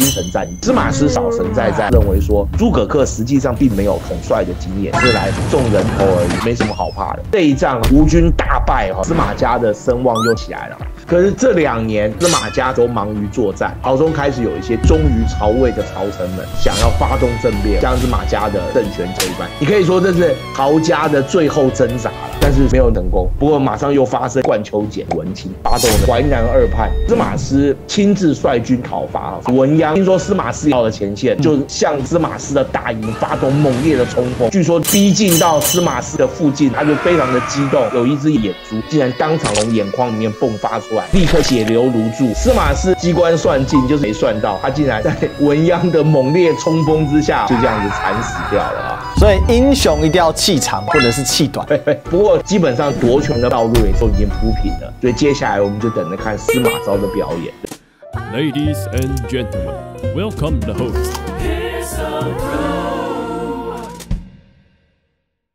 精神战役。司马师少神在在认为说，诸葛恪实际上并没有统帅的经验，是来送人头而已，没什么好怕的。这一仗吴军大败哈，司马家的声望又起来了。可是这2年司马家都忙于作战，朝中开始有一些忠于曹魏的朝臣们想要发动政变，将司马家的政权推翻。你可以说这是曹家的最后挣扎了，但是没有成功。不过马上又发生冠丘俭、文钦发动的淮南二叛，司马师亲自率军讨伐文鞅。听说司马师到了前线，就向司马师的大营发动猛烈的冲锋，据说逼近到司马师的附近，他就非常的激动，有一只眼珠竟然当场从眼眶里面迸发出来，立刻血流如注。司马师机关算尽，就是没算到他竟然在文鞅的猛烈冲锋之下就这样子惨死掉了啊！所以英雄一定要气长或者是气短。不过基本上夺权的道路也都已经铺平了，所以接下来我们就等着看司马昭的表演。Ladies and gentlemen, welcome the host. Here's a pro.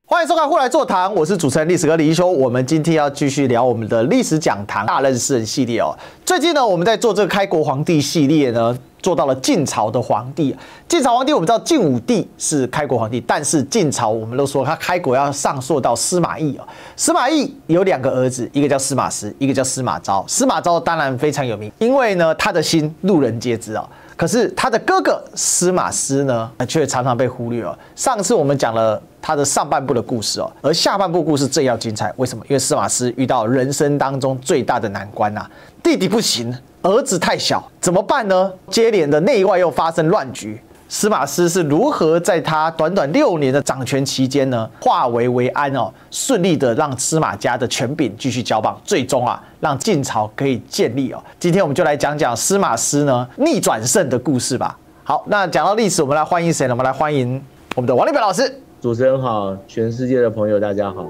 欢迎收看《户来座堂》，我是主持人历史哥李一修。我们今天要继续聊我们的历史讲堂大认识人系列哦。最近呢，我们在做这个开国皇帝系列呢。做到了晋朝的皇帝。晋朝皇帝我们知道晋武帝是开国皇帝，但是晋朝我们都说他开国要上溯到司马懿啊。司马懿有2个儿子，一个叫司马师，一个叫司马昭。司马昭当然非常有名，因为呢他的心路人皆知啊。可是他的哥哥司马师呢，却常常被忽略哦。上次我们讲了他的上半部的故事哦，而下半部故事最要精彩。为什么？因为司马师遇到人生当中最大的难关啊，弟弟不行，儿子太小，怎么办呢？接连的内外又发生乱局，司马师是如何在他短短6年的掌权期间呢，化危为安哦，顺利的让司马家的权柄继续交棒，最终啊，让晋朝可以建立哦。今天我们就来讲讲司马师呢逆转胜的故事吧。好，那讲到历史，我们来欢迎谁呢？我们来欢迎我们的王立本老师。主持人好，全世界的朋友大家好。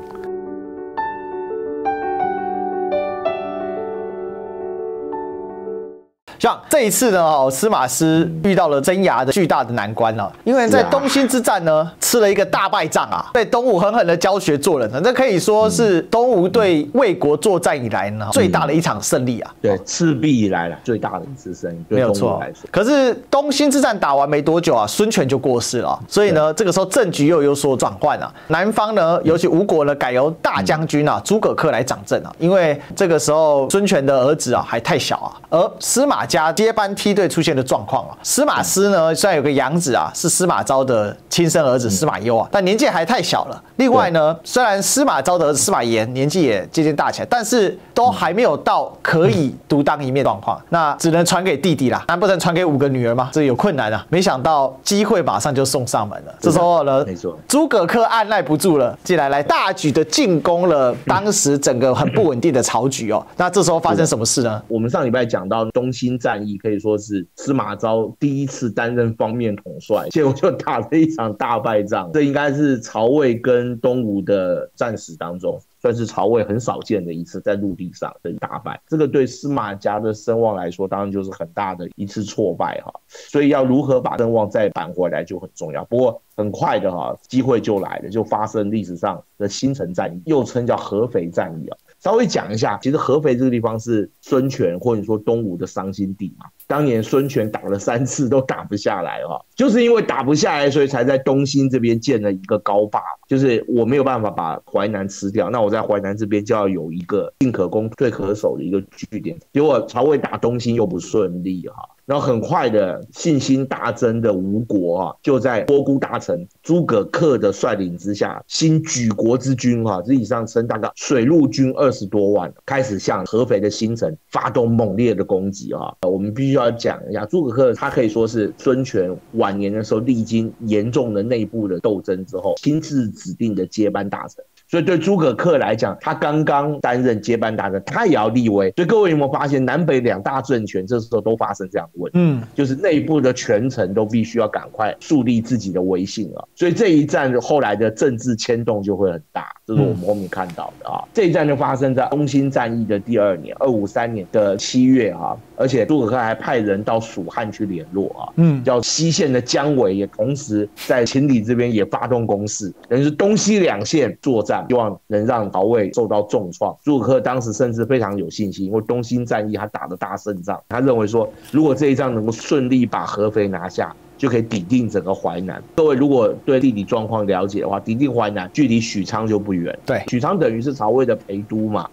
像这一次呢，司马师遇到了生涯的巨大的难关了，因为在东兴之战呢，吃了一个大败仗啊，被东吴狠狠的教学做人了，这可以说是东吴对魏国作战以来呢最大的一场胜利啊，对，赤壁以来了最大的一次胜利，没有错。可是东兴之战打完没多久啊，孙权就过世了啊，所以呢，这个时候政局又有所转换啊，南方呢，尤其吴国呢，改由大将军啊诸葛恪来掌政啊，因为这个时候孙权的儿子啊还太小啊，而司马家接班梯队出现的状况啊，司马师呢虽然有个养子啊，是司马昭的亲生儿子司马攸啊，但年纪还太小了。另外呢，虽然司马昭的儿子司马炎年纪也渐渐大起来，但是都还没有到可以独当一面的状况，那只能传给弟弟啦。难不成传给5个女儿吗？这有困难啊！没想到机会马上就送上门了。这时候呢，诸葛恪按耐不住了，竟然来大举的进攻了当时整个很不稳定的朝局哦。那这时候发生什么事呢？我们上礼拜讲到东兴战役可以说是司马昭第一次担任方面统帅，结果就打了一场大败仗。这应该是曹魏跟东吴的战史当中，算是曹魏很少见的一次在陆地上的大败。这个对司马家的声望来说，当然就是很大的一次挫败哈。所以要如何把声望再扳回来就很重要。不过很快的哈，机会就来了，就发生历史上的新城战役，又称叫合肥战役啊。稍微讲一下，其实合肥这个地方是孙权或者说东吴的伤心地嘛。当年孙权打了3次都打不下来哈，就是因为打不下来，所以才在东兴这边建了一个高坝，就是我没有办法把淮南吃掉，那我在淮南这边就要有一个进可攻退可守的一个据点。结果曹魏打东兴又不顺利哈。然后很快的信心大增的吴国啊，就在托孤大臣诸葛恪的率领之下，新举国之军啊，这以上称大概水陆军20多万，开始向合肥的新城发动猛烈的攻击啊。我们必须要讲一下，诸葛恪他可以说是孙权晚年的时候历经严重的内部的斗争之后，亲自指定的接班大臣。所以对诸葛恪来讲，他刚刚担任接班大臣，他也要立威。所以各位有没有发现，南北2大政权这时候都发生这样的问题？就是内部的权臣都必须要赶快树立自己的威信啊。所以这一战后来的政治牵动就会很大。这是我们后面看到的啊。这一战就发生在东兴战役的第二年，253年的7月啊，而且诸葛恪还派人到蜀汉去联络啊，叫西线的姜维也同时在秦岭这边也发动攻势，等于是东西两线作战，希望能让曹魏受到重创。诸葛恪当时甚至非常有信心，因为东兴战役他打的大胜仗，他认为说如果这一仗能够顺利把合肥拿下，就可以抵定整个淮南。各位如果对地理状况了解的话，抵定淮南距离许昌就不远。对，许昌等于是曹魏的陪都嘛。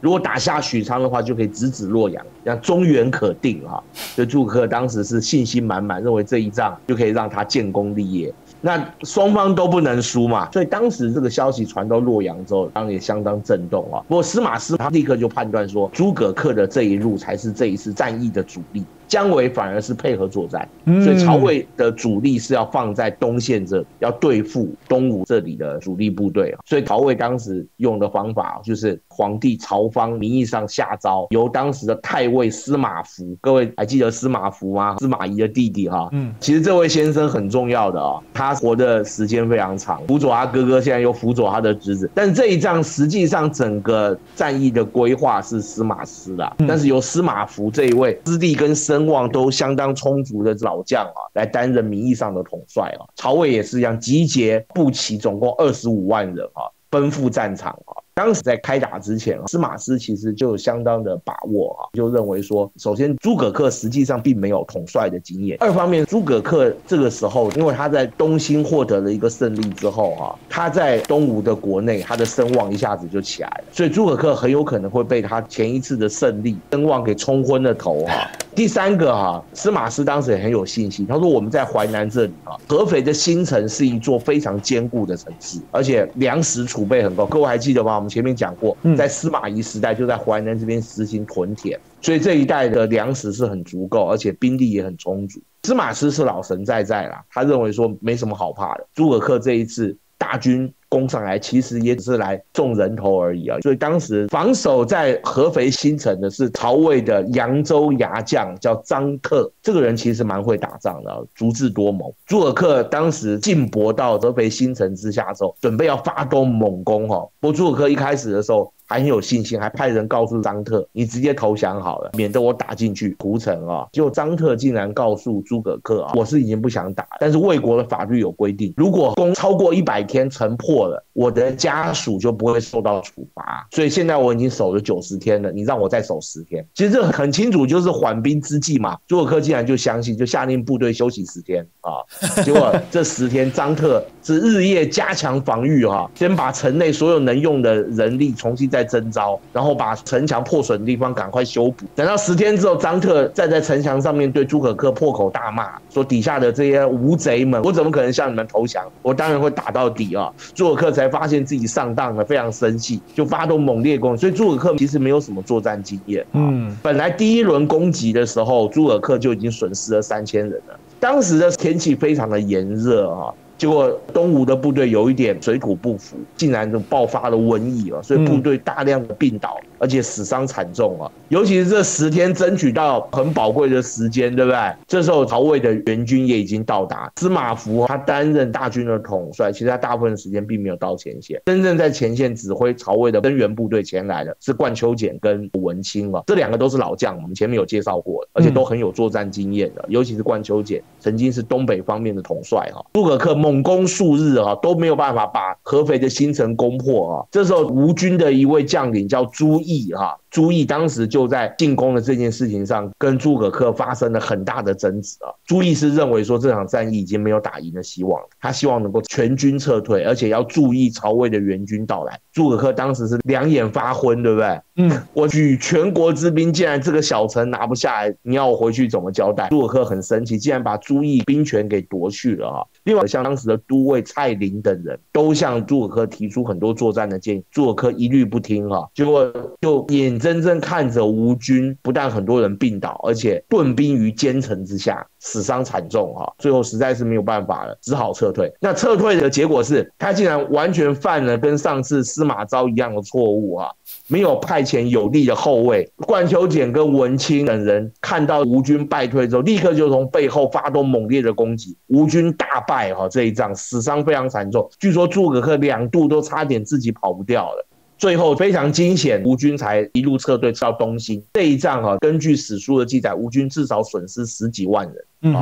如果打下许昌的话，就可以直指洛阳，那中原可定哈。所以诸葛恪当时是信心满满，认为这一仗就可以让他建功立业。那双方都不能输嘛，所以当时这个消息传到洛阳之后，当然也相当震动啊。不过司马师他立刻就判断说，诸葛恪的这一路才是这一次战役的主力。姜维反而是配合作战，所以曹魏的主力是要放在东线这里，要对付东吴这里的主力部队。所以曹魏当时用的方法就是皇帝曹芳名义上下诏，由当时的太尉司马孚，各位还记得司马孚吗？司马懿的弟弟哈。其实这位先生很重要的啊，他活的时间非常长，辅佐他哥哥，现在又辅佐他的侄子。但是这一仗实际上整个战役的规划是司马师的，但是由司马孚这一位资历跟身望都相当充足的老将啊，来担任名义上的统帅啊。曹魏也是一样，集结步骑总共25万人啊，奔赴战场啊。当时在开打之前，司马师其实就有相当的把握啊，就认为说，首先诸葛恪实际上并没有统帅的经验，二方面诸葛恪这个时候，因为他在东兴获得了一个胜利之后啊，他在东吴的国内他的声望一下子就起来了，所以诸葛恪很有可能会被他前一次的胜利声望给冲昏了头啊。第三个啊，司马师当时也很有信心，他说我们在淮南这里啊，合肥的新城是一座非常坚固的城市，而且粮食储备很够。各位还记得吗？我们前面讲过，在司马懿时代就在淮南这边实行屯田，所以这一带的粮食是很足够，而且兵力也很充足。司马师是老神在在啦，他认为说没什么好怕的。诸葛恪这一次大军攻上来，其实也只是来送人头而已啊。所以当时防守在合肥新城的是曹魏的扬州牙将，叫张克。这个人其实蛮会打仗的，足智多谋。诸葛恪当时进博到合肥新城之下之后，准备要发动猛攻哈。不过诸葛恪一开始的时候还很有信心，还派人告诉张特，你直接投降好了，免得我打进去屠城啊。结果张特竟然告诉诸葛恪啊，我是已经不想打，但是魏国的法律有规定，如果攻超过100天城破了，我的家属就不会受到处罚，所以现在我已经守了90天了，你让我再守10天。其实这很清楚就是缓兵之计嘛。诸葛恪竟然就相信，就下令部队休息10天啊。结果这10天张特是日夜加强防御啊，先把城内所有能用的人力重新再征召，然后把城墙破损的地方赶快修补。等到10天之后，张特站在城墙上面对诸葛恪破口大骂，说底下的这些无贼们，我怎么可能向你们投降？我当然会打到底啊！诸葛恪才发现自己上当了，非常生气，就发动猛烈攻击。所以诸葛恪其实没有什么作战经验啊。本来第一轮攻击的时候，诸葛恪就已经损失了3000人了。当时的天气非常的炎热啊。结果东吴的部队有一点水土不服，竟然就爆发了瘟疫了，所以部队大量的病倒，而且死伤惨重啊！尤其是这10天争取到很宝贵的时间，对不对？这时候曹魏的援军也已经到达，司马孚他担任大军的统帅，其实他大部分时间并没有到前线，真正在前线指挥曹魏的增援部队前来的是冠丘俭跟文钦啊，这两个都是老将，我们前面有介绍过的，而且都很有作战经验的，尤其是冠丘俭曾经是东北方面的统帅啊。诸葛恪猛攻数日啊，都没有办法把合肥的新城攻破啊。这时候吴军的一位将领叫朱毅啊，朱毅当时就在进攻的这件事情上跟诸葛恪发生了很大的争执啊。朱毅是认为说这场战役已经没有打赢的希望，他希望能够全军撤退，而且要注意曹魏的援军到来。诸葛恪当时是两眼发昏，对不对？我举全国之兵，既然这个小城拿不下来，你要我回去怎么交代？诸葛恪很生气，竟然把朱毅兵权给夺去了啊。另外像当时的都尉蔡林等人都向诸葛恪提出很多作战的建议，诸葛恪一律不听啊。结果就眼睁睁看着吴军不但很多人病倒，而且屯兵于坚城之下，死伤惨重啊。最后实在是没有办法了，只好撤退。那撤退的结果是他竟然完全犯了跟上次司马昭一样的错误啊。没有派遣有力的后卫，冠球简跟文清等人看到吴军败退之后，立刻就从背后发动猛烈的攻击，吴军大败哈，这一仗死伤非常惨重，据说诸葛恪2度都差点自己跑不掉了。最后非常惊险，吴军才一路撤退到东兴。这一仗哈，根据史书的记载，吴军至少损失10几万人。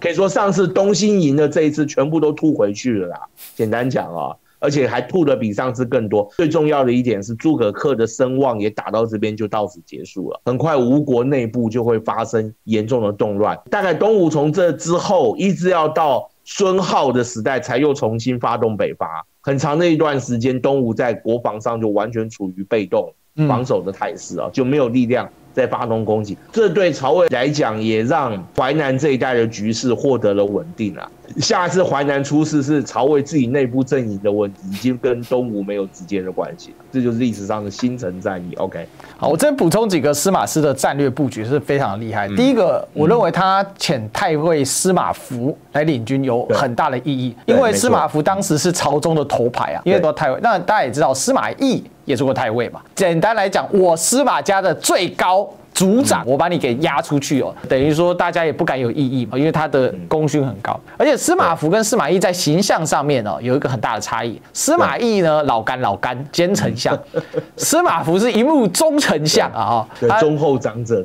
可以说上次东兴赢了，这一次全部都吐回去了啦。简单讲啊，而且还吐的比上次更多。最重要的一点是，诸葛恪的声望也打到这边就到此结束了。很快吴国内部就会发生严重的动乱。大概东吴从这之后，一直要到孙皓的时代，才又重新发动北伐。很长的一段时间，东吴在国防上就完全处于被动防守的态势啊，就没有力量在发动攻击。这对曹魏来讲，也让淮南这一带的局势获得了稳定啊。下次淮南出事是曹魏自己内部阵营的问题，已经跟东吴没有直接的关系了。这就是历史上的新城战役。OK， 好，我再补充几个司马师的战略布局是非常厉害。第一个，我认为他遣太尉司马孚来领军有很大的意义，因为司马孚当时是朝中的头牌啊，因为做太尉。那大家也知道，司马懿也做过太尉嘛。简单来讲，我司马家的最高组长，我把你给压出去哦，等于说大家也不敢有异议嘛，因为他的功勋很高。而且司马孚跟司马懿在形象上面哦，有一个很大的差异。司马懿呢，老干奸丞相，司马孚是一目忠丞相啊，忠厚长者的。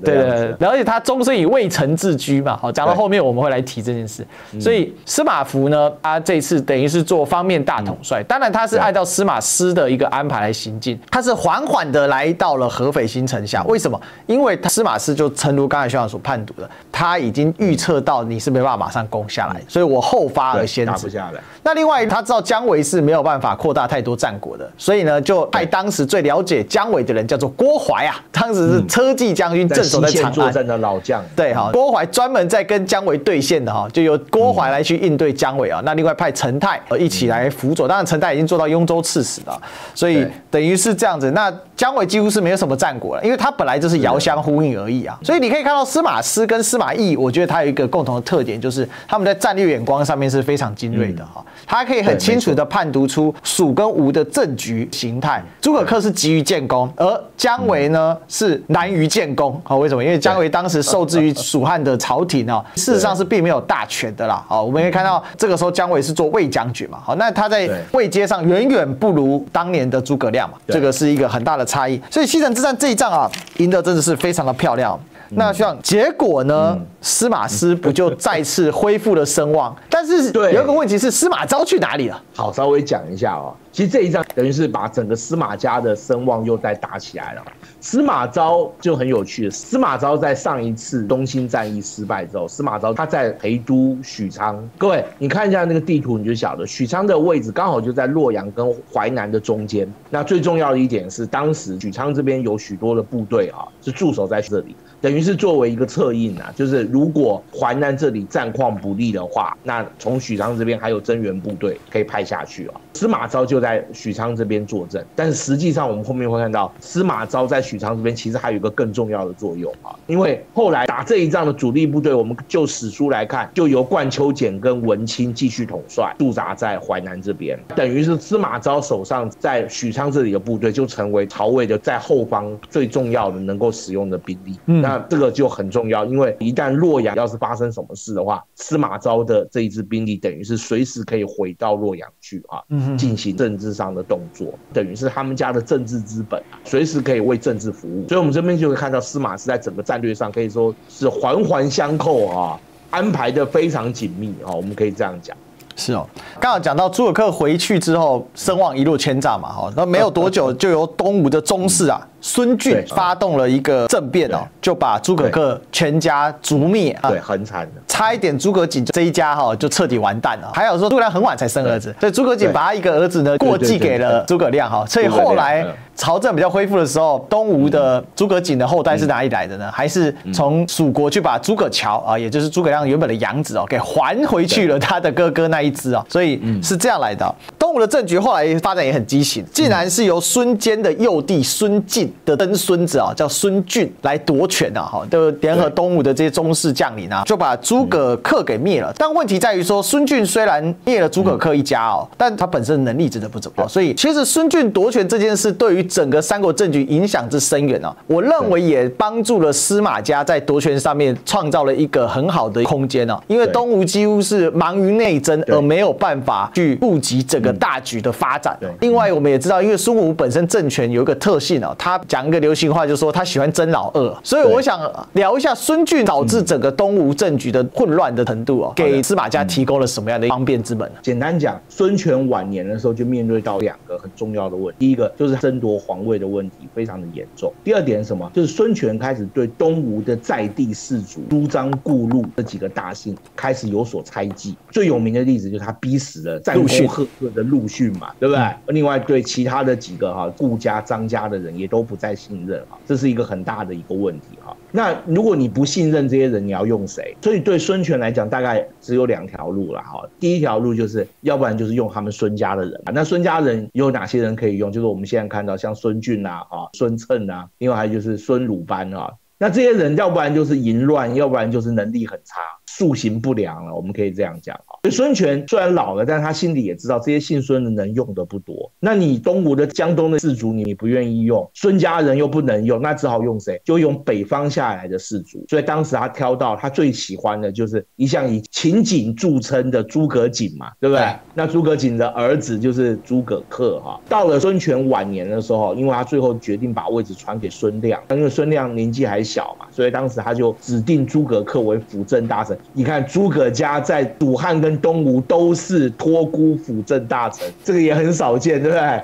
对，而且他终身以未臣自居嘛。好，讲到后面我们会来提这件事。所以司马孚呢，他这次等于是做方面大统帅，当然他是按照司马师的一个安排来行进，他是缓缓的来到了合肥新城下。为什么？因为司马师就诚如刚才学长所判读的，他已经预测到你是没办法马上攻下来，所以我后发而先至，打不下来。那另外他知道姜维是没有办法扩大太多战果的，所以呢就派当时最了解姜维的人叫做郭淮啊，当时是车骑将军，镇守在长安作战的老将。对哈，郭淮专门在跟姜维对线的哈，就由郭淮来去应对姜维啊。那另外派陈泰一起来辅佐，当然陈泰已经做到雍州刺史了，所以等于是这样子。那姜维几乎是没有什么战果了，因为他本来就是遥相呼应而已啊。所以你可以看到司马师跟司马懿，我觉得他有一个共同的特点，就是他们在战略眼光上面是非常精锐的哈，他可以很清楚的判读出蜀跟吴的政局形态。诸葛恪是急于建功，而姜维呢是难于建功啊。为什么？因为姜维当时受制于蜀汉的朝廷啊，事实上是并没有大权的啦。好，我们可以看到这个时候姜维是做卫将军嘛，好，那他在位阶上远远不如当年的诸葛亮嘛，这个是一个很大的差异。所以西城之战这一仗啊，赢得真的是非常的漂亮。那像结果呢，司马师不就再次恢复了声望？但是有一个问题是，司马昭去哪里了？好，稍微讲一下哦。其实这一仗等于是把整个司马家的声望又再打起来了。司马昭就很有趣，司马昭在上一次东兴战役失败之后，司马昭他在陪都许昌。各位，你看一下那个地图，你就晓得许昌的位置刚好就在洛阳跟淮南的中间。那最重要的一点是，当时许昌这边有许多的部队啊，是驻守在这里，等于是作为一个策应啊，就是如果淮南这里战况不利的话，那从许昌这边还有增援部队可以派下去啊。司马昭就在许昌这边坐镇，但是实际上我们后面会看到，司马昭在许昌这边其实还有一个更重要的作用啊，因为后来打这一仗的主力部队，我们就史书来看，就由冠丘简跟文钦继续统帅，驻扎在淮南这边，等于是司马昭手上在许昌这里的部队就成为曹魏的在后方最重要的能够使用的兵力。那这个就很重要，因为一旦洛阳要是发生什么事的话，司马昭的这一支兵力等于是随时可以回到洛阳去啊，进行政治上的动作，等于是他们家的政治资本，随时可以为政治服务。所以我们这边就会看到司马师在整个战略上可以说是环环相扣啊，安排的非常紧密啊，我们可以这样讲。是哦，刚好讲到诸葛恪回去之后，声望一落千丈嘛，哈，那没有多久就由东吴的宗室啊，孙俊发动了一个政变哦，就把诸葛恪全家族灭啊，对，很惨的，差一点诸葛瑾这一家哈就彻底完蛋了。还有说诸葛亮很晚才生儿子，所以诸葛瑾把他一个儿子呢过继给了诸葛亮哈，所以后来朝政比较恢复的时候，东吴的诸葛瑾的后代是哪里来的呢？还是从蜀国去把诸葛乔啊，也就是诸葛亮原本的养子哦，给还回去了他的哥哥那一。所以是这样来的。东吴的政局后来发展也很畸形，竟然是由孙坚的幼弟孙敬的曾孙子啊，叫孙俊来夺权啊，哈，就联合东吴的这些宗室将领啊，就把诸葛恪给灭了。但问题在于说，孙俊虽然灭了诸葛恪一家哦，但他本身能力真的不怎么样，所以其实孙俊夺权这件事对于整个三国政局影响之深远啊，我认为也帮助了司马家在夺权上面创造了一个很好的空间啊，因为东吴几乎是忙于内争而没有办法去顾及整个大局的发展。另外我们也知道，因为孙武本身政权有一个特性啊，他讲一个流行话就是说他喜欢争老二，所以我想聊一下孙俊导致整个东吴政局的混乱的程度啊，给司马家提供了什么样的方便之门啊？简单讲，孙权晚年的时候就面对到两个很重要的问题，第一个就是争夺皇位的问题非常的严重，第二点是什么？就是孙权开始对东吴的在地士族朱张顾陆这几个大姓开始有所猜忌，最有名的例子就是他逼死了战功赫赫的陆逊嘛，对不对？另外对其他的几个哈顾家、张家的人也都不再信任哈，这是一个很大的一个问题哈。那如果你不信任这些人，你要用谁？所以对孙权来讲，大概只有两条路了哈。第一条路就是要不然就是用他们孙家的人，那孙家人有哪些人可以用？就是我们现在看到像孙俊啊、孙策啊，另外还有就是孙鲁班啊。那这些人要不然就是淫乱，要不然就是能力很差，素行不良了，我们可以这样讲啊。所以孙权虽然老了，但是他心里也知道这些姓孙的能用的不多。那你东吴的江东的士族你不愿意用，孙家人又不能用，那只好用谁？就用北方下来的士族。所以当时他挑到他最喜欢的就是一向以秦景著称的诸葛瑾嘛，对不对？那诸葛瑾的儿子就是诸葛恪哈。到了孙权晚年的时候，因为他最后决定把位置传给孙亮，因为孙亮年纪还小嘛，所以当时他就指定诸葛恪为辅政大臣。你看诸葛家在蜀汉跟东吴都是托孤辅政大臣，这个也很少见，对不对？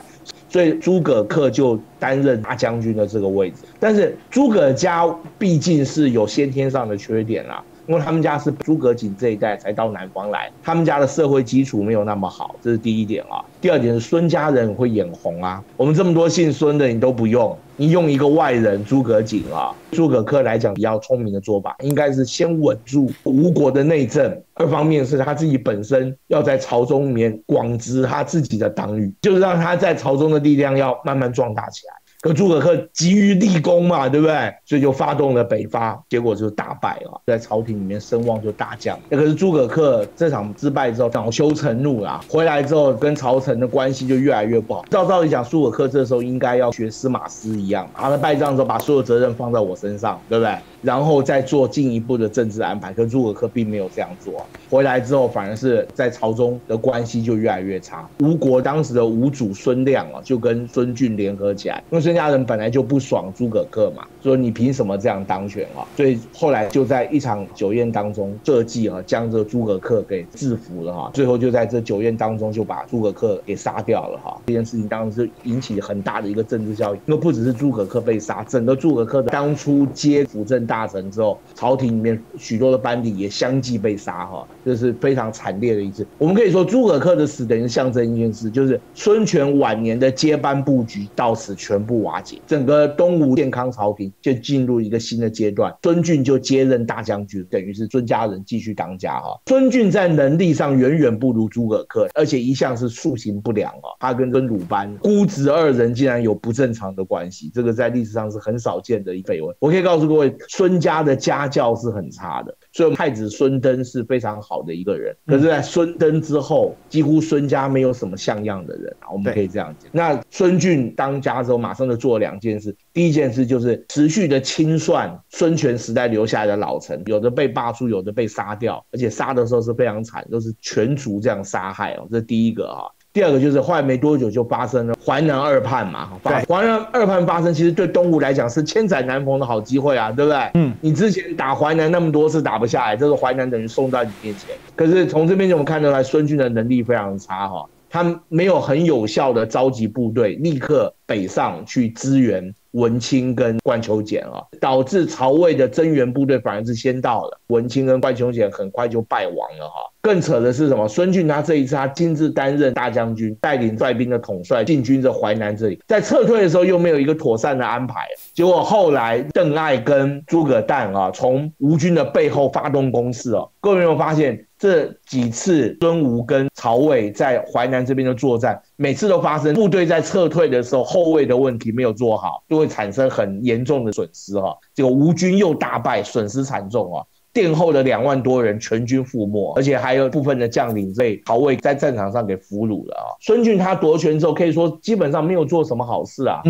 所以诸葛恪就担任大将军的这个位置。但是诸葛家毕竟是有先天上的缺点啦，因为他们家是诸葛瑾这一代才到南方来，他们家的社会基础没有那么好，这是第一点啊。第二点是孙家人会眼红啊，我们这么多姓孙的你都不用，你用一个外人诸葛瑾啊。诸葛恪来讲比较聪明的做法，应该是先稳住吴国的内政，二方面是他自己本身要在朝中里面广植他自己的党羽，就是让他在朝中的力量要慢慢壮大起来。可诸葛恪急于立功嘛，对不对？所以就发动了北伐，结果就大败啊，在朝廷里面声望就大降。可是诸葛恪这场失败之后，恼羞成怒啦，回来之后跟朝臣的关系就越来越不好。照理讲，诸葛恪这时候应该要学司马师一样，他在败仗的时候把所有责任放在我身上，对不对？然后再做进一步的政治安排。可是诸葛恪并没有这样做啊，回来之后反而是在朝中的关系就越来越差。吴国当时的吴主孙亮啊，就跟孙俊联合起来，因为孙家人本来就不爽诸葛恪嘛，说你凭什么这样当权啊？所以后来就在一场酒宴当中设计啊，将这诸葛恪给制服了哈。最后就在这酒宴当中就把诸葛恪给杀掉了哈。这件事情当时引起很大的一个政治效应，因为不只是诸葛恪被杀，整个诸葛恪当初接辅政大臣之后，朝廷里面许多的班底也相继被杀哈，这是非常惨烈的一次。我们可以说诸葛恪的死等于象征一件事，就是孙权晚年的接班布局到此全部瓦解，整个东吴健康朝廷就进入一个新的阶段。孙俊就接任大将军，等于是孙家人继续当家啊。孙俊在能力上远远不如诸葛恪，而且一向是素行不良啊。他跟孙鲁班姑侄二人竟然有不正常的关系，这个在历史上是很少见的绯闻。我可以告诉各位，孙家的家教是很差的，所以太子孙登是非常好的一个人，可是在孙登之后，几乎孙家没有什么像样的人啊，我们可以这样讲。那孙俊当家之后，马上就做了两件事。第一件事就是持续的清算孙权时代留下来的老臣，有的被罢黜，有的被杀掉，而且杀的时候是非常惨，都是全族这样杀害哦，这是第一个啊。第二个就是后来没多久就发生了淮南二叛嘛，淮南二叛发生，其实对东吴来讲是千载难逢的好机会啊，对不对？你之前打淮南那么多次打不下来，这个淮南等于送到你面前。可是从这边我们看得来，孙俊的能力非常差哈。他没有很有效的召集部队，立刻北上去支援文钦跟关求简啊，导致曹魏的增援部队反而是先到了，文钦跟关求简很快就败亡了哈。更扯的是什么？孙俊他这一次他亲自担任大将军，带领率兵的统帅进军这淮南这里，在撤退的时候又没有一个妥善的安排，结果后来邓艾跟诸葛诞啊，从吴军的背后发动攻势啊。各位有没有发现？这几次孙吴跟曹魏在淮南这边的作战，每次都发生部队在撤退的时候后卫的问题没有做好，就会产生很严重的损失哈。这个吴军又大败，损失惨重啊。 殿后的2万多人全军覆没，而且还有部分的将领被曹魏在战场上给俘虏了啊！孙俊他夺权之后，可以说基本上没有做什么好事啊。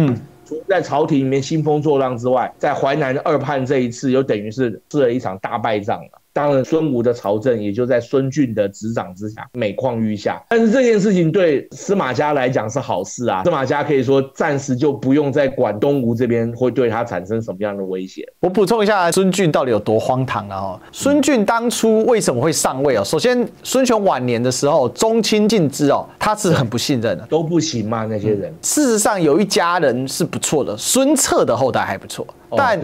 除了在朝廷里面兴风作浪之外，在淮南二叛这一次又等于是吃了一场大败仗了。当然，孙吴的朝政也就在孙俊的执掌之下每况愈下。但是这件事情对司马家来讲是好事啊，司马家可以说暂时就不用再管东吴这边会对他产生什么样的威胁。我补充一下，孙俊到底有多荒唐啊！哦，孙俊当初为什么会上位哦？首先，孙权晚年的时候，宗亲近之哦，他是很不信任的，都不行嘛那些人。事实上，有一家人是不错的，孙策的后代还不错。 但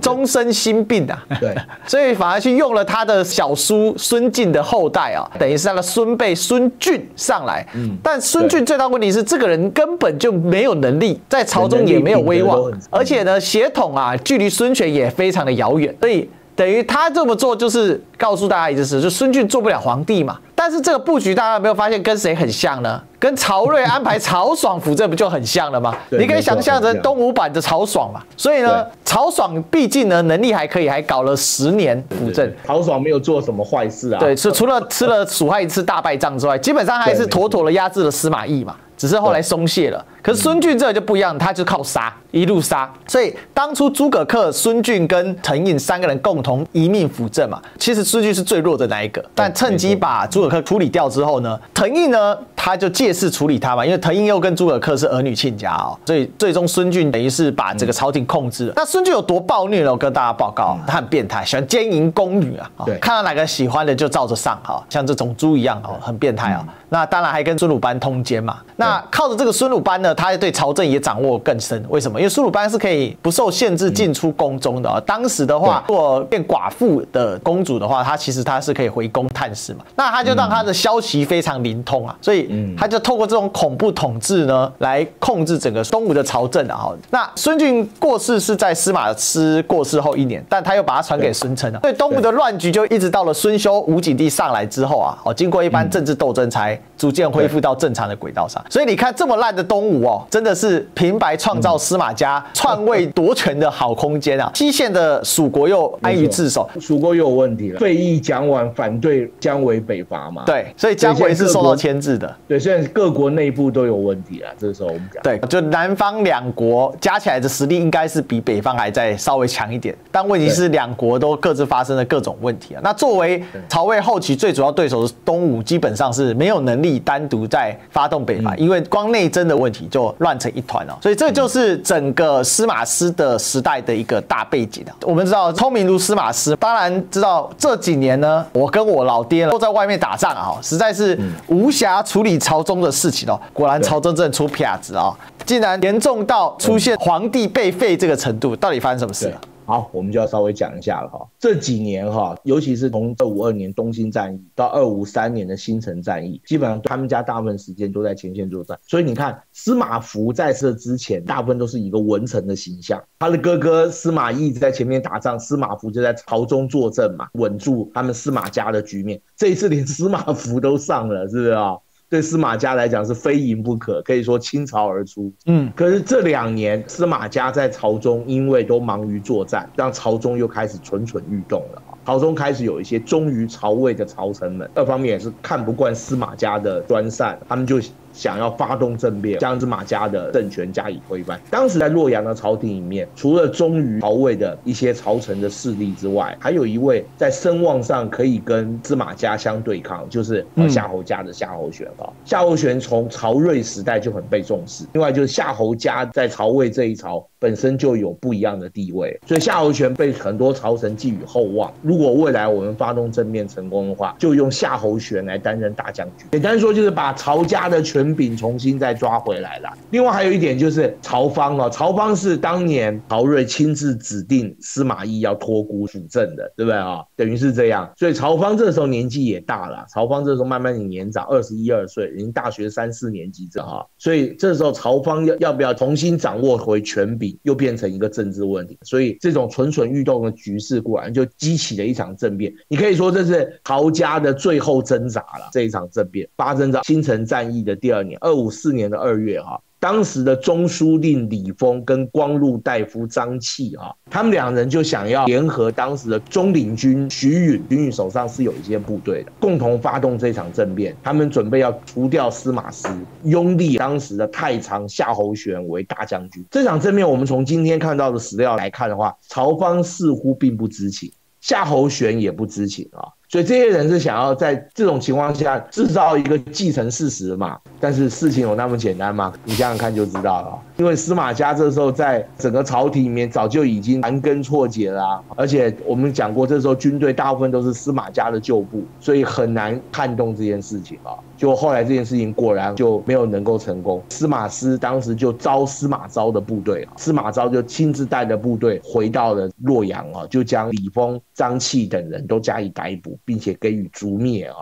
终身心病啊，对，所以反而去用了他的小叔孙敬的后代啊，等于是他的孙辈孙俊上来。但孙俊最大问题是，这个人根本就没有能力，在朝中也没有威望，而且呢，血统啊，距离孙权也非常的遥远，所以等于他这么做就是告诉大家一件事，就孙俊做不了皇帝嘛。 但是这个布局，大家有没有发现跟谁很像呢？跟曹睿安排曹爽辅政不就很像了吗？你可以想象成东吴版的曹爽嘛。所以呢，曹爽毕竟呢能力还可以，还搞了10年辅政。曹爽没有做什么坏事啊。对，除了吃了蜀汉一次大败仗之外，基本上还是妥妥的压制了司马懿嘛。只是后来松懈了。可是孙俊这就不一样，他就靠杀，一路杀。所以当初诸葛恪、孙俊跟滕胤3个人共同一命辅政嘛。其实孙俊是最弱的那一个，但趁机把诸葛恪 处理掉之后呢，滕胤呢他就借势处理他嘛，因为滕胤又跟诸葛恪是儿女亲家哦，所以最终孙俊等于是把这个朝廷控制了。那孙俊有多暴虐呢？我跟大家报告，他很变态，喜欢奸淫宫女啊，看到哪个喜欢的就照着上哈，像这种猪一样哦，很变态啊。那当然还跟孙鲁班通奸嘛。那靠着这个孙鲁班呢，他对朝政也掌握更深。为什么？因为孙鲁班是可以不受限制进出宫中的啊。当时的话，如果变寡妇的公主的话，她其实她是可以回宫探视嘛。那他就 让他的消息非常灵通啊，所以他就透过这种恐怖统治呢，来控制整个东吴的朝政啊。那孙俊过世是在司马师过世后1年，但他又把他传给孙琛啊，所以东吴的乱局就一直到了孙休、吴景帝上来之后啊，哦，经过一番政治斗争才逐渐恢复到正常的轨道上。所以你看这么烂的东吴哦，真的是平白创造司马家篡位夺权的好空间啊！西线的蜀国又安于自守，蜀国又有问题了，费祎、蒋琬反对姜维北伐。 对，所以姜维是受到牵制的。对，虽然各国内部都有问题啊，这时候我们讲，对，就南方2国加起来的实力应该是比北方还再稍微强一点，但问题是2国都各自发生了各种问题啊。那作为曹魏后期最主要对手的东吴，基本上是没有能力单独再发动北伐，因为光内争的问题就乱成一团了。所以这就是整个司马师的时代的一个大背景啊。我们知道，聪明如司马师，当然知道这几年呢，我跟我老爹都在外面打 仗啊，实在是无暇处理朝中的事情哦。果然朝中真的出撇子啊，竟然严重到出现皇帝被废这个程度，到底发生什么事了？ 好，我们就要稍微讲一下了哈。这几年哈，尤其是从2552年东兴战役到253年的新城战役，基本上他们家大部分时间都在前线作战。所以你看，司马孚在这之前，大部分都是一个文臣的形象。他的哥哥司马懿在前面打仗，司马孚就在朝中坐镇嘛，稳住他们司马家的局面。这一次连司马孚都上了，是不是啊？ 对司马家来讲是非赢不可，可以说倾巢而出。可是这2年司马家在朝中，因为都忙于作战，让朝中又开始蠢蠢欲动了。 朝中开始有一些忠于曹魏的朝臣们，二方面也是看不惯司马家的专擅，他们就想要发动政变，将司马家的政权加以推翻。当时在洛阳的朝廷里面，除了忠于曹魏的一些朝臣的势力之外，还有一位在声望上可以跟司马家相对抗，就是夏侯家的夏侯玄啊。夏侯玄从曹睿时代就很被重视，另外就是夏侯家在曹魏这一朝 本身就有不一样的地位，所以夏侯玄被很多朝臣寄予厚望。如果未来我们发动政变成功的话，就用夏侯玄来担任大将军。简单说，就是把曹家的权文炳重新再抓回来了。另外还有一点就是曹芳哦，曹芳是当年曹睿亲自指定司马懿要托孤辅政的，对不对啊？等于是这样，所以曹芳这时候年纪也大了，曹芳这时候慢慢的年长，21、22岁，已经大学3、4年级这哈，所以这时候曹芳要不要重新掌握回权柄，又变成一个政治问题。所以这种蠢蠢欲动的局势，果然就激起了一场政变。你可以说这是曹家的最后挣扎了，这一场政变。八征召新城战役的第二年，254年的2月哈。当时的中书令李丰跟光禄大夫张契啊，他们两人就想要联合当时的中领军徐允，徐允手上是有一些部队的，共同发动这场政变。他们准备要除掉司马师，拥立当时的太常夏侯玄为大将军。这场政变，我们从今天看到的史料来看的话，曹芳似乎并不知情，夏侯玄也不知情啊。所以这些人是想要在这种情况下制造一个既成事实嘛，但是事情有那么简单吗？你想想看就知道了。因为司马家这时候在整个朝廷里面早就已经盘根错节了啊，而且我们讲过这时候军队大部分都是司马家的旧部，所以很难撼动这件事情啊。就后来这件事情果然就没有能够成功，司马师当时就招司马昭的部队啊，司马昭就亲自带的部队回到了洛阳啊，就将李丰、张契等人都加以逮捕，并且给予诛灭啊。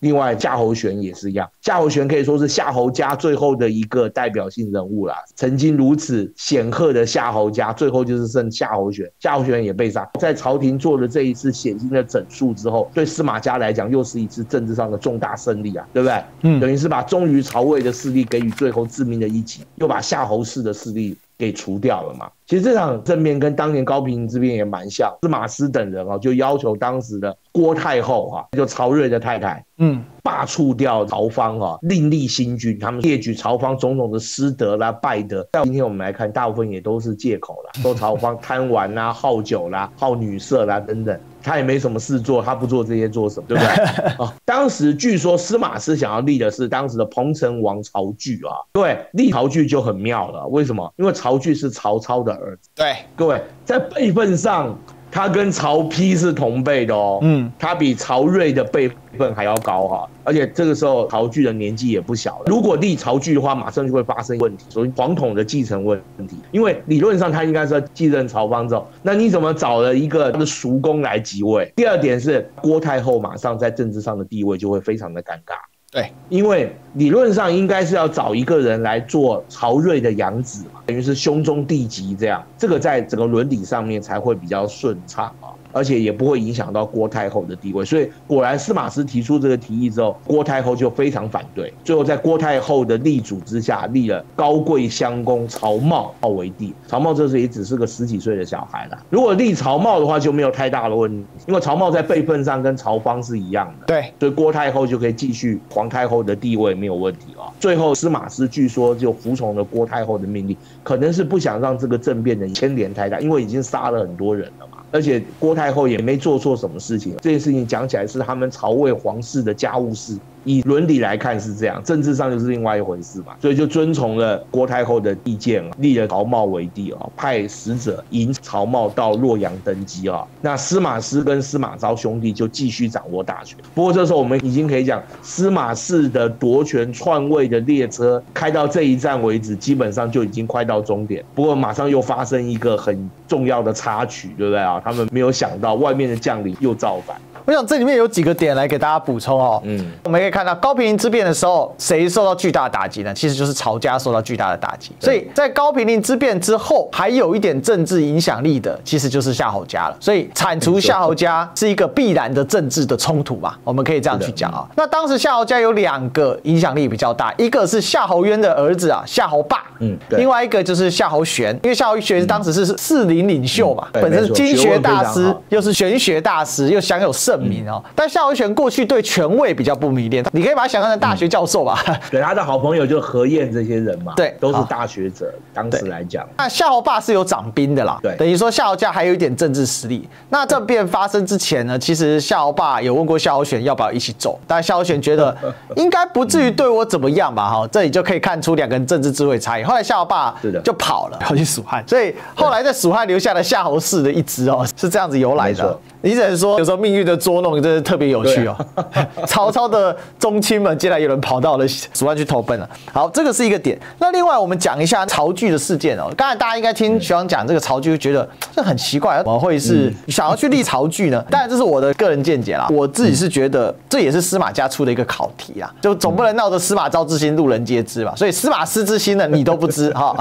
另外夏侯玄也是一样，夏侯玄可以说是夏侯家最后的一个代表性人物啦，曾经如此显赫的夏侯家最后就是剩夏侯玄，夏侯玄也被杀。在朝廷做了这一次血腥的整肃之后，对司马家来讲又是一次政治上的重大胜利啊，对不对？等于是把忠于曹魏的势力给予最后致命的一击，又把夏侯氏的势力给除掉了嘛。其实这场政变跟当年高平之变也蛮像，司马师等人啊就要求当时的郭太后啊，就曹睿的太太，罢黜掉曹芳啊，另立新君。他们列举曹芳种种的失德啦、败德，但今天我们来看，大部分也都是借口啦，说曹芳贪玩啦、好酒啦、好女色啦等等。他也没什么事做，他不做这些做什么，对不对？哦，当时据说司马师想要立的是当时的彭城王曹据啊，各位立曹据就很妙了，为什么？因为曹据是曹操的儿子。对，各位在辈分上，他跟曹丕是同辈的哦，他比曹睿的辈分还要高哈，而且这个时候曹据的年纪也不小了。如果立曹据的话，马上就会发生问题，所以皇统的继承问题，因为理论上他应该是要继任曹芳之后，那你怎么找了一个他的叔公来即位？第二点是郭太后马上在政治上的地位就会非常的尴尬。对，因为理论上应该是要找一个人来做曹睿的养子嘛，等于是兄终弟及这样，这个在整个伦理上面才会比较顺畅啊，而且也不会影响到郭太后的地位。所以果然司马师提出这个提议之后，郭太后就非常反对，最后在郭太后的力主之下，立了高贵乡公曹髦为帝。曹髦这时也只是个10几岁的小孩啦，如果立曹髦的话就没有太大的问题，因为曹髦在辈分上跟曹芳是一样的。对，所以郭太后就可以继续皇太后的地位没有问题啊。最后司马师据说就服从了郭太后的命令，可能是不想让这个政变的牵连太大，因为已经杀了很多人了嘛，而且郭太后也没做错什么事情。这件事情讲起来是他们曹魏皇室的家务事，以伦理来看是这样，政治上就是另外一回事嘛，所以就遵从了郭太后的意见，立了曹髦为帝啊，派使者迎曹髦到洛阳登基啊。那司马师跟司马昭兄弟就继续掌握大权。不过这时候我们已经可以讲，司马氏的夺权篡位的列车开到这一站为止，基本上就已经快到终点。不过马上又发生一个很重要的插曲，对不对啊？他们没有想到外面的将领又造反。我想这里面有几个点来给大家补充哦。我们可以看到高平陵之变的时候，谁受到巨大的打击呢？其实就是曹家受到巨大的打击。所以在高平陵之变之后，还有一点政治影响力的，其实就是夏侯家了。所以铲除夏侯家是一个必然的政治的冲突嘛，我们可以这样去讲啊。那当时夏侯家有2个影响力比较大，一个是夏侯渊的儿子啊，夏侯霸。另外一个就是夏侯玄，因为夏侯玄当时是士林领袖嘛，本身是经学大师，又是玄学大师，又享有盛。但夏侯玄过去对权位比较不迷恋，你可以把他想象成大学教授吧。对，他的好朋友就何晏这些人嘛，对，都是大学者。当时来讲，那夏侯霸是有掌兵的啦，对，等于说夏侯家还有一点政治实力。那政变发生之前呢，其实夏侯霸有问过夏侯玄要不要一起走，但夏侯玄觉得应该不至于对我怎么样吧，哈，这里就可以看出2个人政治智慧差异。后来夏侯霸就跑了，跑去蜀汉，所以后来在蜀汉留下了夏侯氏的一支哦，是这样子由来的。你只能说有时候命运的捉弄真是特别有趣哦。曹操的宗亲们竟然有人跑到了蜀汉去投奔了。好，这个是一个点。那另外我们讲一下曹倨的事件哦。刚才大家应该听徐昂讲这个曹倨，觉得这很奇怪，怎么会是想要去立曹倨呢？当然这是我的个人见解啦，我自己是觉得这也是司马家出的一个考题啦，就总不能闹得司马昭之心路人皆知吧。所以司马师之心呢，你都不知哈。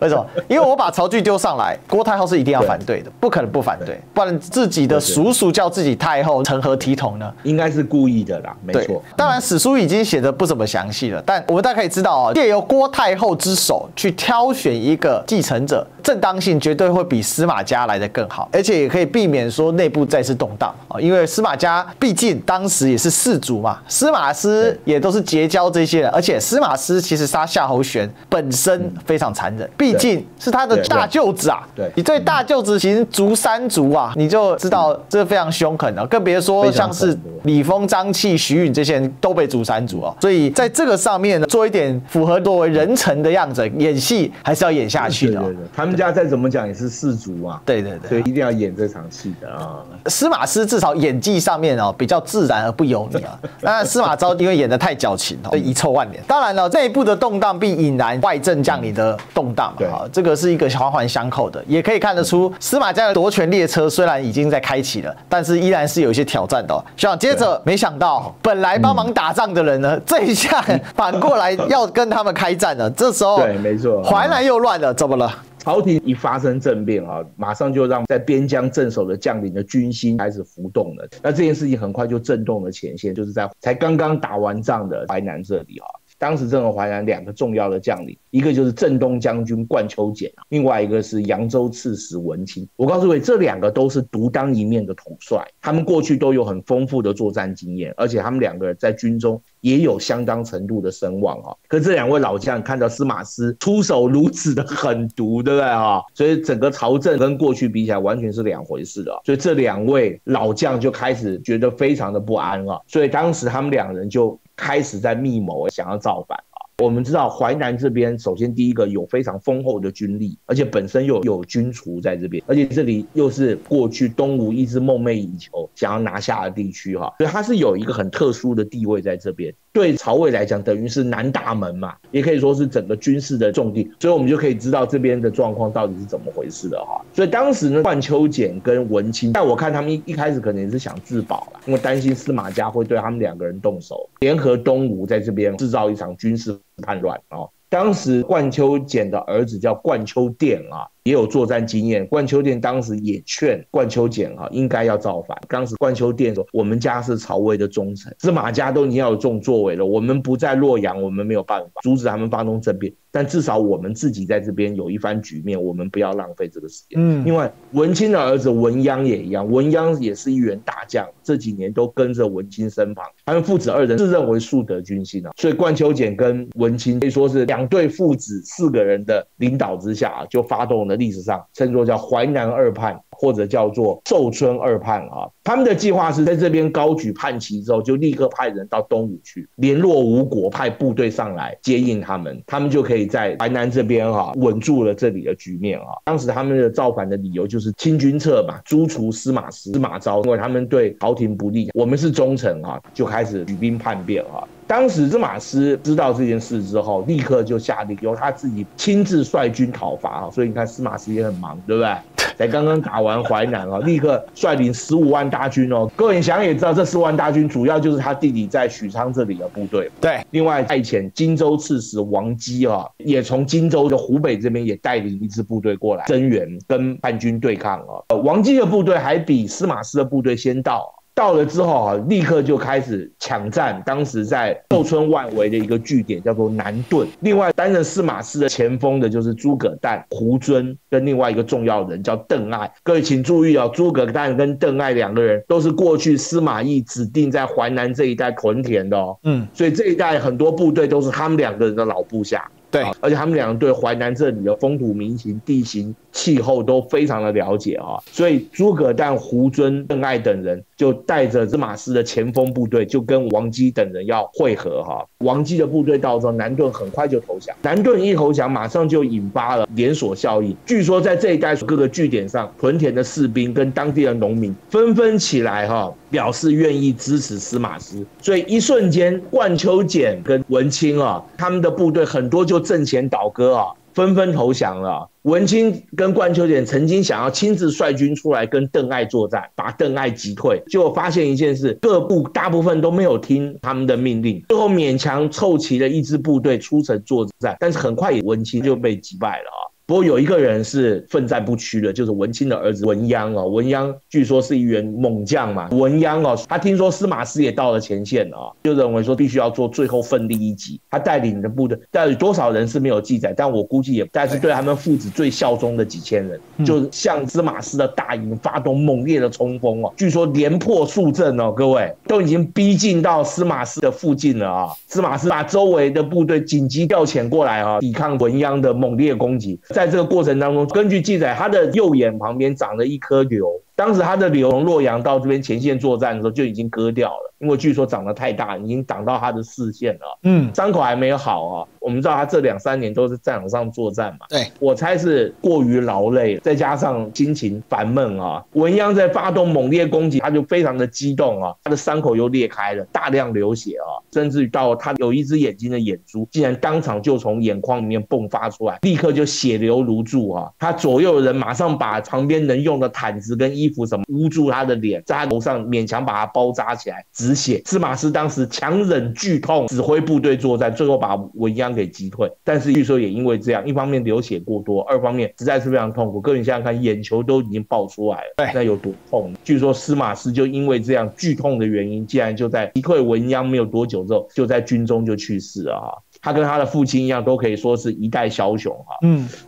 为什么？因为我把曹倨丢上来，郭太后是一定要反对的，不可能不反对，不然自己的叔叔叫自己太后，成何体统呢？应该是故意的啦，没错。当然史书已经写的不怎么详细了，但我们大概可以知道啊，借由郭太后之手去挑选一个继承者，正当性绝对会比司马家来的更好，而且也可以避免说内部再次动荡啊，因为司马家毕竟当时也是士族嘛，司马师也都是结交这些人，而且司马师其实杀夏侯玄本身非常残忍，毕竟是他的大舅子啊，对，你对大舅子行族三族啊，你就知道这非常凶狠了，更别说像是李丰、张契、徐允这些人都被诛三族啊，所以在这个上面呢，做一点符合作为人臣的样子，演戏还是要演下去的。他们家再怎么讲也是士族嘛，对对对，所以一定要演这场戏的啊。司马师至少演技上面哦比较自然而不油腻啊，那司马昭因为演得太矫情，所以遗臭万年。当然了，内部的动荡必引燃外政将领的动荡啊，这个是一个环环相扣的，也可以看得出司马家的夺权列车虽然已经在开启了，但是依然是有一些挑战的。学长，接着没想到本来帮忙打仗的人呢，这一下反过来要跟他们开战了，这时候对，没错，淮南又乱了，怎么了？朝廷一发生政变啊，马上就让在边疆镇守的将领的军心开始浮动了。那这件事情很快就震动了前线，就是在才刚刚打完仗的淮南这里啊。当时正和淮南两个重要的将领，一个就是镇东将军冠丘俭，另外一个是扬州刺史文钦。我告诉各位，这两个都是独当一面的统帅，他们过去都有很丰富的作战经验，而且他们两个人在军中也有相当程度的声望啊。可这两位老将看到司马师出手如此的狠毒，对不对啊？所以整个朝政跟过去比起来完全是两回事的，所以这两位老将就开始觉得非常的不安啊。所以当时他们两人就开始在密谋，想要造反。我们知道淮南这边，首先第一个有非常丰厚的军力，而且本身又有军厨在这边，而且这里又是过去东吴一直梦寐以求想要拿下的地区哈，所以它是有一个很特殊的地位在这边。对曹魏来讲，等于是南大门嘛，也可以说是整个军事的重地，所以我们就可以知道这边的状况到底是怎么回事的哈。所以当时呢，冠丘俭跟文钦，但我看他们一开始可能也是想自保啦，因为担心司马家会对他们两个人动手，联合东吴在这边制造一场军事叛乱啊。当时冠丘俭的儿子叫冠丘殿啊，也有作战经验。冠丘殿当时也劝冠丘俭哈，应该要造反。当时冠丘殿说：“我们家是曹魏的忠臣，司马家都已经要有这种作为了，我们不在洛阳，我们没有办法阻止他们发动政变，但至少我们自己在这边有一番局面，我们不要浪费这个时间。”另外，文钦的儿子文鞅也一样，文鞅也是一员大将，这几年都跟着文钦身旁。他们父子二人自认为树德军心啊，所以冠丘俭跟文钦可以说是两对父子四个人的领导之下啊，就发动了。历史上称作叫淮南二叛，或者叫做寿春二叛啊。他们的计划是在这边高举叛旗之后，就立刻派人到东吴去联络吴国，派部队上来接应他们，他们就可以在淮南这边啊稳住了这里的局面啊。当时他们的造反的理由就是清君侧嘛，诛除司马师、司马昭，因为他们对朝廷不利，我们是忠臣啊，就开始举兵叛变啊。当时司马师知道这件事之后，立刻就下令由他自己亲自率军讨伐，所以你看司马师也很忙，对不对？才刚刚打完淮南啊，立刻率领15万大军哦。各位想也知道，这10万大军主要就是他弟弟在许昌这里的部队。对，另外派遣荆州刺史王基啊，也从荆州的湖北这边也带领一支部队过来增援，跟叛军对抗啊。王基的部队还比司马师的部队先到。到了之后啊，立刻就开始抢占当时在寿春外围的一个据点，叫做南顿。另外担任司马师的前锋的就是诸葛诞、胡遵跟另外一个重要人叫邓艾。各位请注意哦，诸葛诞跟邓艾两个人都是过去司马懿指定在淮南这一带屯田的哦。所以这一带很多部队都是他们两个人的老部下。对，而且他们两个对淮南这里的风土民情、地形气候都非常的了解啊，所以诸葛诞、胡遵、邓艾等人就带着司马师的前锋部队，就跟王基等人要会合哈。王基的部队到之后，南顿很快就投降。南顿一投降，马上就引发了连锁效应。据说在这一带各个据点上，屯田的士兵跟当地的农民纷纷起来哈，表示愿意支持司马师。所以一瞬间，冠丘俭跟文钦啊，他们的部队很多就阵前倒戈啊。纷纷投降了。文钦跟冠丘俭曾经想要亲自率军出来跟邓艾作战，把邓艾击退，结果发现一件事，各部大部分都没有听他们的命令，最后勉强凑齐了一支部队出城作战，但是很快文钦就被击败了啊。不过有一个人是奋战不屈的，就是文钦的儿子文鞅哦。文鞅据说是一员猛将嘛。文鞅哦，他听说司马师也到了前线啊，就认为说必须要做最后奋力一击。他带领的部队，到底多少人是没有记载，但我估计也但是对他们父子最效忠的几千人，就向司马师的大营发动猛烈的冲锋哦。据说连破数阵哦，各位都已经逼近到司马师的附近了啊。司马师把周围的部队紧急调遣过来啊，抵抗文鞅的猛烈攻击。在这个过程当中，根据记载，他的右眼旁边长了一颗瘤。当时他的瘤从洛阳到这边前线作战的时候就已经割掉了，因为据说长得太大，已经挡到他的视线了。伤口还没有好啊。我们知道他这2-3年都是战场上作战嘛。对，我猜是过于劳累，再加上心情烦闷啊。文鞅在发动猛烈攻击，他就非常的激动啊，他的伤口又裂开了，大量流血啊，甚至到他有一只眼睛的眼珠，竟然当场就从眼眶里面迸发出来，立刻就血流如注啊。他左右的人马上把旁边能用的毯子跟衣服什么捂住他的脸，在他头上勉强把他包扎起来止血。司马师当时强忍剧痛，指挥部队作战，最后把文鞅给击退。但是据说也因为这样，一方面流血过多，二方面实在是非常痛苦。各位你想想看，眼球都已经爆出来了，那有多痛？据说司马师就因为这样剧痛的原因，竟然就在击退文鞅没有多久之后，就在军中就去世了啊。他跟他的父亲一样，都可以说是一代枭雄啊。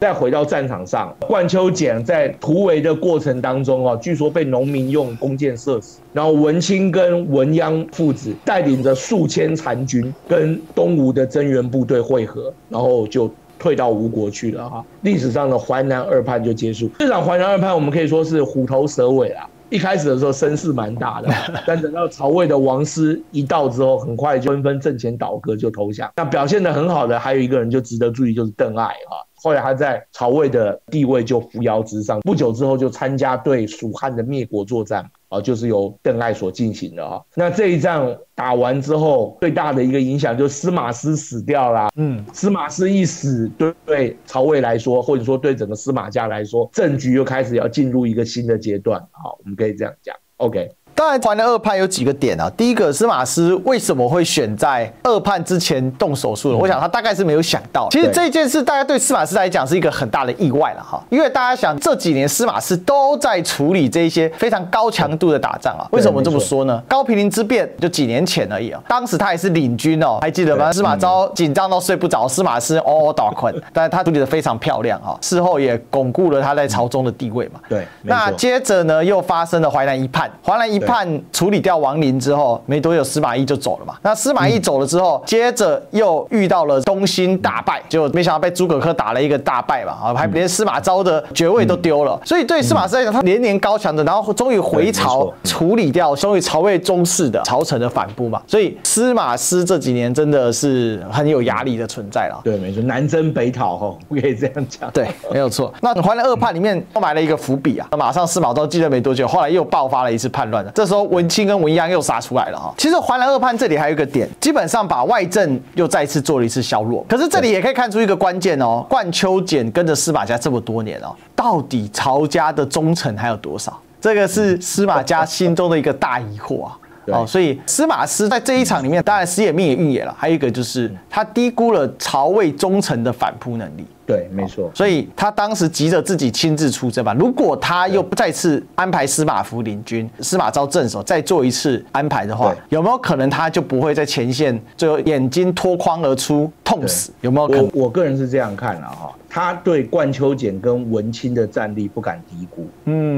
再回到战场上，冠丘俭在突围的过程当中啊，据说被农民用弓箭射死。然后文钦跟文鞅父子带领着数千残军，跟东吴的增援部队会合，然后就退到吴国去了啊。历史上的淮南二叛就结束。这场淮南二叛，我们可以说是虎头蛇尾啦。一开始的时候声势蛮大的，但等到曹魏的王师一到之后，很快就纷纷阵前倒戈就投降。那表现得很好的还有一个人就值得注意，就是邓艾啊。后来他在曹魏的地位就扶摇直上，不久之后就参加对蜀汉的灭国作战啊，就是由邓艾所进行的啊。那这一仗打完之后，最大的一个影响就是司马师死掉了。司马师一死，对曹魏来说，或者说对整个司马家来说，政局又开始要进入一个新的阶段啊，我们可以这样讲。OK。当然，淮南二叛有几个点啊。第一个，司马师为什么会选在二叛之前动手术呢？我想他大概是没有想到。其实这件事，大家对司马师来讲是一个很大的意外了哈。因为大家想，这几年司马师都在处理这些非常高强度的打仗啊。为什么这么说呢？高平陵之变就几年前而已啊。当时他也是领军哦，还记得吗？司马昭紧张到睡不着，司马师嗷嗷大哭，但是他处理得非常漂亮啊。事后也巩固了他在朝中的地位嘛。对。那接着呢，又发生了淮南一叛。淮南一叛处理掉王陵之后，没多久司马懿就走了嘛。那司马懿走了之后，接着又遇到了东兴大败，结果没想到被诸葛恪打了一个大败嘛，还连司马昭的爵位都丢了。所以对司马师来讲，他连年高强的，然后终于回朝处理掉终于曹魏宗室的朝臣的反扑嘛。所以司马师这几年真的是很有压力的存在了。对，没错，南征北讨哈，不可以这样讲。对，没有错。那淮南二叛里面埋了一个伏笔啊，马上司马昭继任没多久，后来又爆发了一次叛乱。这时候文钦跟文鞅又杀出来了哈。其实淮南二叛这里还有一个点，基本上把外政又再次做了一次削弱。可是这里也可以看出一个关键哦，冠丘俭跟着司马家这么多年哦，到底曹家的忠诚还有多少？这个是司马家心中的一个大疑惑啊。哦，所以司马师在这一场里面，当然时也命也运也了，还有一个就是他低估了曹魏忠臣的反扑能力。对，没错。所以他当时急着自己亲自出征嘛。如果他又再次安排司马孚领军，司马昭镇守，再做一次安排的话，有没有可能他就不会在前线最后眼睛脱眶而出，痛死？有没有可能？我个人是这样看了哈。他对冠丘俭跟文钦的战力不敢低估，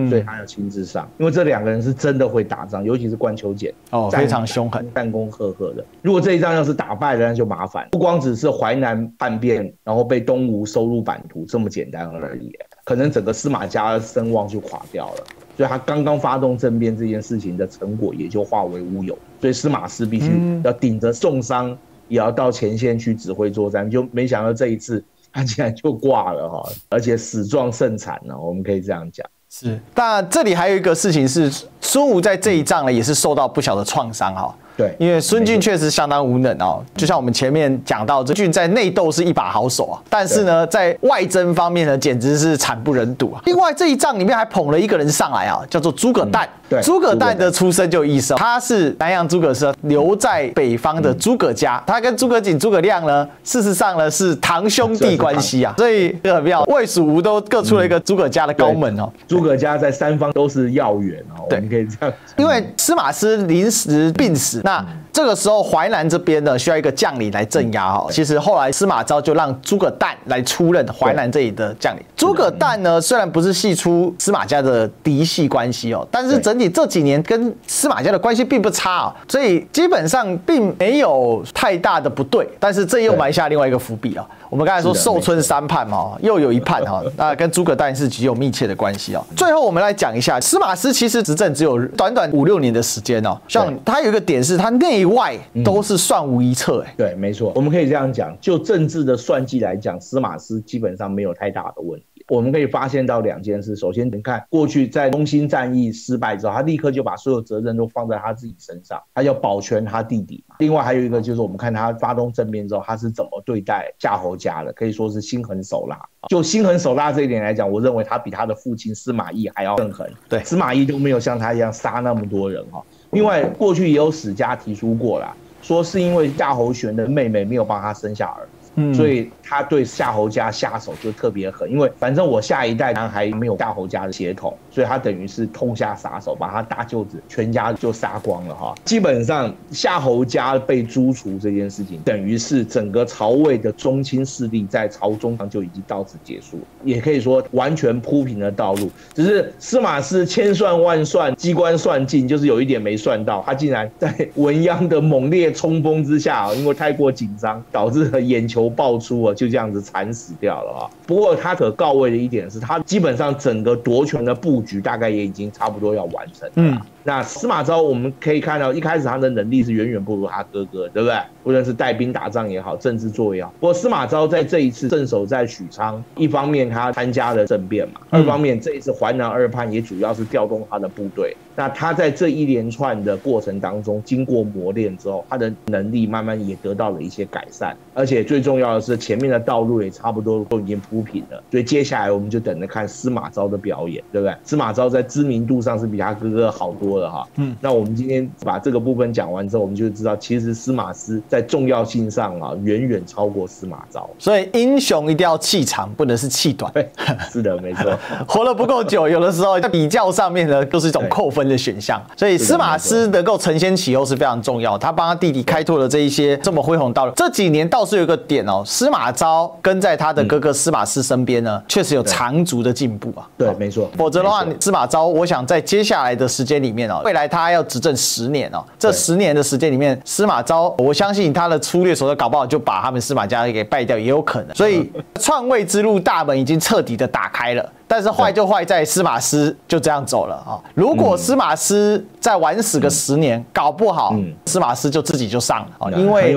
所以他要亲自上，因为这两个人是真的会打仗，尤其是冠丘俭哦，非常凶狠，战功赫赫的。如果这一仗要是打败了，那就麻烦，不光只是淮南叛变，然后被东吴收入版图这么简单而已。可能整个司马家的声望就垮掉了。所以他刚刚发动政变这件事情的成果也就化为乌有。所以司马师必须要顶着重伤，也要到前线去指挥作战。就没想到这一次他竟然就挂了哈，而且死状甚惨呢，我们可以这样讲。 是，那这里还有一个事情是，孙吴在这一仗呢也是受到不小的创伤哈。对，因为孙俊确实相当无能哦，就像我们前面讲到，这俊在内斗是一把好手啊，但是呢，在外争方面呢，简直是惨不忍睹啊。另外这一仗里面还捧了一个人上来啊，叫做诸葛诞。对，诸葛诞的出身就有意思，他是南阳诸葛氏留在北方的诸葛家，他跟诸葛瑾、诸葛亮呢，事实上呢是堂兄弟关系啊，所以这很妙，魏、蜀、吴都各出了一个诸葛家的高门哦。诸葛家在三方都是要员哦，我们可以这样，因为司马师临时病死。 那这个时候，淮南这边呢需要一个将领来镇压哈。其实后来司马昭就让诸葛诞来出任淮南这里的将领。诸葛诞呢虽然不是系出司马家的嫡系关系哦，但是整体这几年跟司马家的关系并不差啊，所以基本上并没有太大的不对。但是这又埋下另外一个伏笔啊。我们刚才说寿春三叛嘛，又有一叛哈，那跟诸葛诞是极有密切的关系哦。最后我们来讲一下，司马师其实执政只有短短5、6年的时间哦，像他有一个点是。 他内外都是算无一策，哎，对，没错，我们可以这样讲，就政治的算计来讲，司马师基本上没有太大的问题。我们可以发现到两件事，首先，你看过去在东兴战役失败之后，他立刻就把所有责任都放在他自己身上，他要保全他弟弟嘛。另外还有一个就是，我们看他发动政变之后，他是怎么对待夏侯家的，可以说是心狠手辣。 就心狠手辣这一点来讲，我认为他比他的父亲司马懿还要更狠。对，司马懿都没有像他一样杀那么多人哈。另外，过去也有史家提出过啦，说是因为夏侯玄的妹妹没有帮他生下儿子，所以他对夏侯家下手就特别狠。因为反正我下一代男孩没有夏侯家的血统，所以他等于是痛下杀手，把他大舅子全家就杀光了哈。基本上夏侯家被诛除这件事情，等于是整个曹魏的中亲势力在朝中上就已经到此结束，也可以说完全铺平了道路。只是司马师千算万算，机关算尽，就是有一点没算到，他竟然在文鞅的猛烈冲锋之下，因为太过紧张，导致了眼球爆出啊。 就这样子惨死掉了啊！不过他可告慰的一点是，他基本上整个夺权的布局大概也已经差不多要完成了。那司马昭我们可以看到，一开始他的能力是远远不如他哥哥，对不对？无论是带兵打仗也好，政治作为也好。不过司马昭在这一次镇守在许昌，一方面他参加了政变嘛，二方面这一次淮南二叛也主要是调动他的部队。那他在这一连串的过程当中，经过磨练之后，他的能力慢慢也得到了一些改善，而且最重要的是前面的道路也差不多都已经铺平了。所以接下来我们就等着看司马昭的表演，对不对？司马昭在知名度上是比他哥哥好多。 那我们今天把这个部分讲完之后，我们就知道，其实司马师在重要性上啊，远远超过司马昭。所以英雄一定要气长，不能是气短。是的，没错。活了不够久，有的时候在比较上面呢，就是一种扣分的选项。所以司马师能够承先启后是非常重要。他帮他弟弟开拓了这一些这么恢宏道路。这几年倒是有一个点哦，司马昭跟在他的哥哥司马师身边呢，确实有长足的进步啊。对，没错。否则的话，司马昭，我想在接下来的时间里面。 未来他要执政10年哦，这10年的时间里面，司马昭，我相信他的粗略手段，搞不好就把他们司马家给败掉，也有可能。所以篡位之路大门已经彻底的打开了。 但是坏就坏在司马师就这样走了啊！如果司马师再晚死个10年，搞不好司马师就自己就上了啊，因为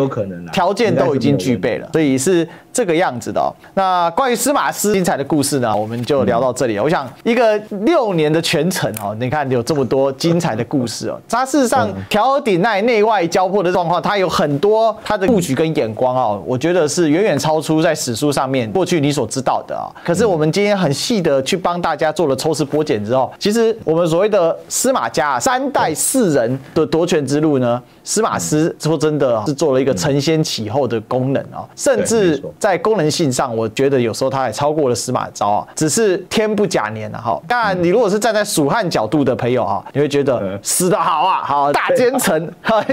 条件都已经具备了，所以是这个样子的哦。那关于司马师精彩的故事呢，我们就聊到这里。我想一个6年的全程哦，你看有这么多精彩的故事哦。他事实上调尔鼎奈内外交迫的状况，他有很多他的布局跟眼光哦，我觉得是远远超出在史书上面过去你所知道的啊。可是我们今天很细的。 去帮大家做了抽丝剥茧之后，其实我们所谓的司马家啊，3代4人的夺权之路呢，司马师说真的是做了一个承先启后的功能啊，甚至在功能性上，我觉得有时候他还超过了司马昭啊，只是天不假年啊哈。当然，你如果是站在蜀汉角度的朋友啊，你会觉得死得好啊，好大奸臣，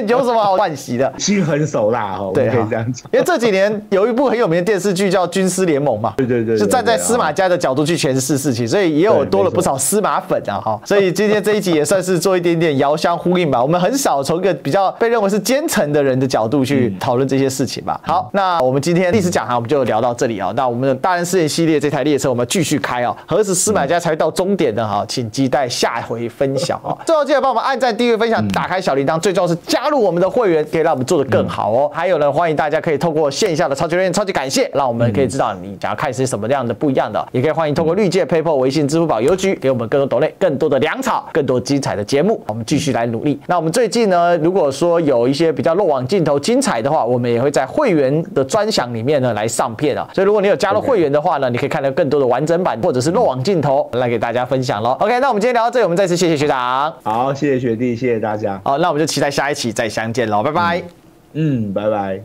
有什么好惋惜的？心狠手辣哈，对，可以这样讲。因为这几年有一部很有名的电视剧叫《军师联盟》嘛，对对对，就站在司马家的角度去诠释。事事情，所以也有多了不少司马粉啊哈。所以今天这一集也算是做一点点遥相呼应吧。我们很少从一个比较被认为是奸臣的人的角度去讨论这些事情吧。好，那我们今天历史讲堂我们就聊到这里啊。那我们的大人事件系列这台列车我们继续开啊，何时司马家才会到终点呢？哈，请期待下回分享啊。最后记得帮我们按赞、订阅、分享、打开小铃铛，最重要是加入我们的会员，可以让我们做得更好哦。还有呢，欢迎大家可以透过线下的超级留言、超级感谢，让我们可以知道你想要看一些什么样的不一样的，也可以欢迎透过绿界、PayPal、微信、支付宝、邮局给我们更多斗内、更多的粮草、更多精彩的节目，我们继续来努力。那我们最近呢，如果说有一些比较漏网镜头精彩的话，我们也会在会员的专享里面呢来上片啊。所以如果你有加入会员的话呢，你可以看到更多的完整版或者是漏网镜头来给大家分享咯。OK， 那我们今天聊到这里，我们再次谢谢学长，好，谢谢学弟，谢谢大家。好，那我们就期待下一期再相见咯，拜拜。拜拜。